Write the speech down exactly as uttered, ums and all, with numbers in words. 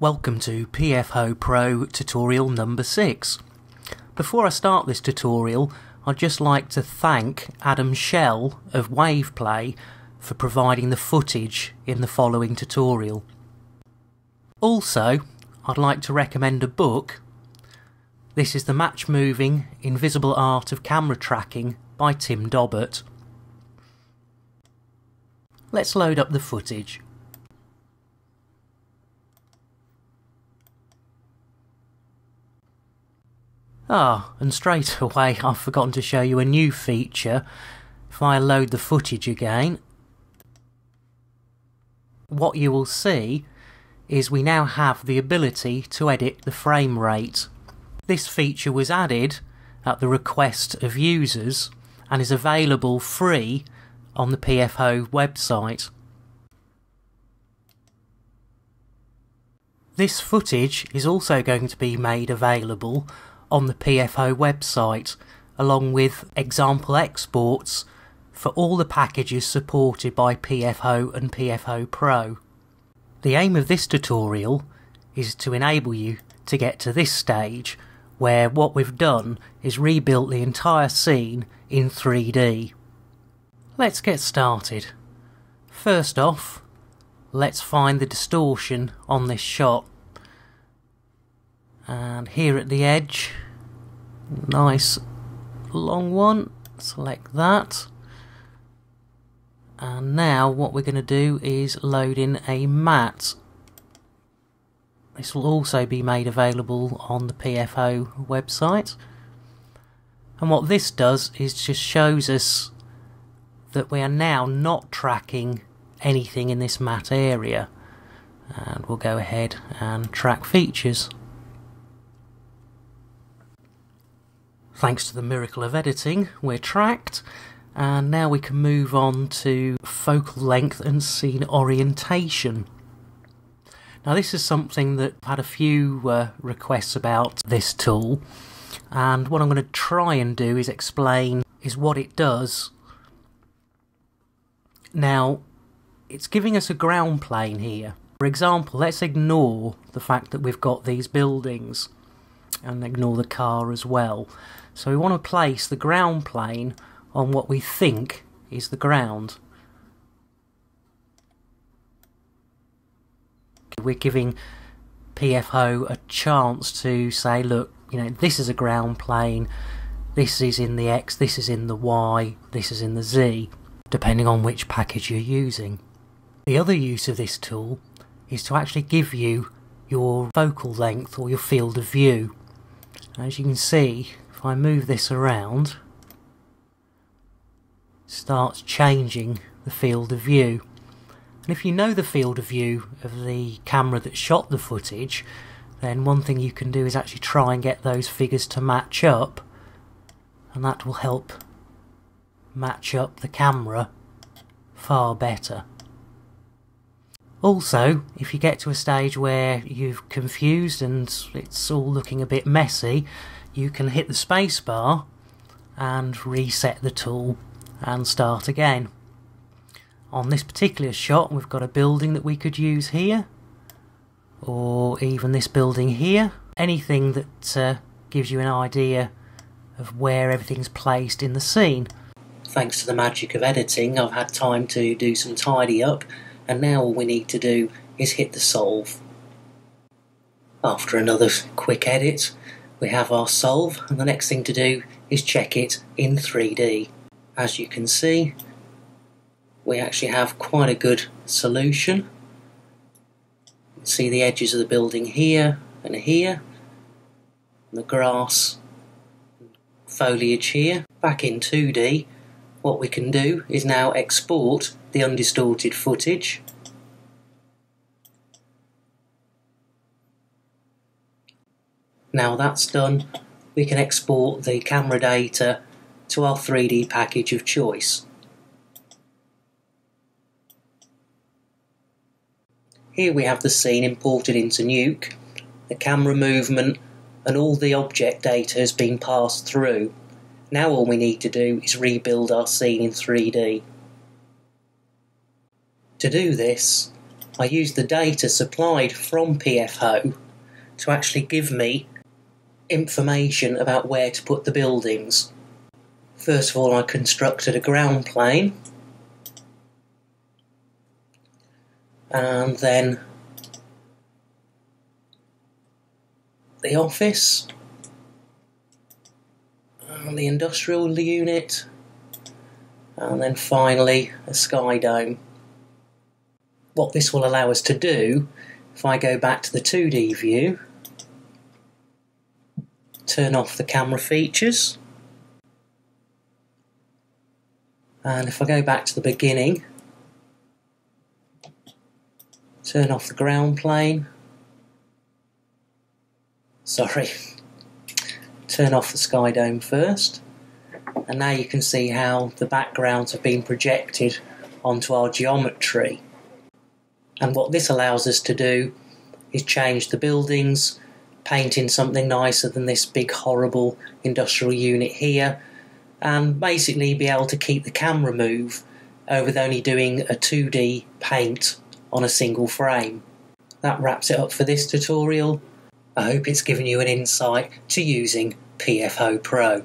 Welcome to PFhoe Pro tutorial number six. Before I start this tutorial, I'd just like to thank Adam Shell of Waveplay for providing the footage in the following tutorial. Also, I'd like to recommend a book. This is the Match Moving: Invisible Art of Camera Tracking by Tim Dobbert. Let's load up the footage. Ah, and straight away I've forgotten to show you a new feature. If I load the footage again, what you will see is we now have the ability to edit the frame rate. This feature was added at the request of users and is available free on the PFhoe website. This footage is also going to be made available on the PFhoe website, along with example exports for all the packages supported by PFhoe and PFhoe Pro. The aim of this tutorial is to enable you to get to this stage, where what we've done is rebuilt the entire scene in three D. Let's get started. First off, let's find the distortion on this shot. And here at the edge, nice long one, select that. And now what we're going to do is load in a matte. This will also be made available on the PFhoe website. And what this does is just shows us that we are now not tracking anything in this matte area. And we'll go ahead and track features. Thanks to the miracle of editing, we're tracked, and now we can move on to focal length and scene orientation. Now, this is something that I've had a few uh, requests about this tool, and what I'm going to try and do is explain is what it does. Now, it's giving us a ground plane here. For example, let's ignore the fact that we've got these buildings and ignore the car as well. So we want to place the ground plane on what we think is the ground. We're giving PFhoe a chance to say, look, you know, this is a ground plane, this is in the X, this is in the Y, this is in the Z, depending on which package you're using. The other use of this tool is to actually give you your focal length or your field of view. As you can see, if I move this around, it starts changing the field of view. And if you know the field of view of the camera that shot the footage, then one thing you can do is actually try and get those figures to match up, and that will help match up the camera far better. Also, if you get to a stage where you've confused and it's all looking a bit messy, you can hit the space bar and reset the tool and start again. On this particular shot, we've got a building that we could use here, or even this building here. Anything that uh, gives you an idea of where everything's placed in the scene. Thanks to the magic of editing, I've had time to do some tidy up, and now all we need to do is hit the solve. After another quick edit, we have our solve, and the next thing to do is check it in three D. As you can see, we actually have quite a good solution. You can see the edges of the building here and here, and the grass and foliage here. Back in two D, what we can do is now export the undistorted footage, now that's done, we can export the camera data to our three D package of choice. Here we have the scene imported into Nuke, the camera movement and all the object data has been passed through. Now all we need to do is rebuild our scene in three D. To do this, I used the data supplied from PFhoe to actually give me information about where to put the buildings. First of all, I constructed a ground plane, and then the office, and the industrial unit, and then finally a sky dome. What this will allow us to do, if I go back to the two D view, turn off the camera features, and if I go back to the beginning, turn off the ground plane, sorry, turn off the sky dome first, and now you can see how the backgrounds have been projected onto our geometry. And what this allows us to do is change the buildings, paint in something nicer than this big horrible industrial unit here, and basically be able to keep the camera move over with only doing a two D paint on a single frame. That wraps it up for this tutorial. I hope it's given you an insight to using PFhoe Pro.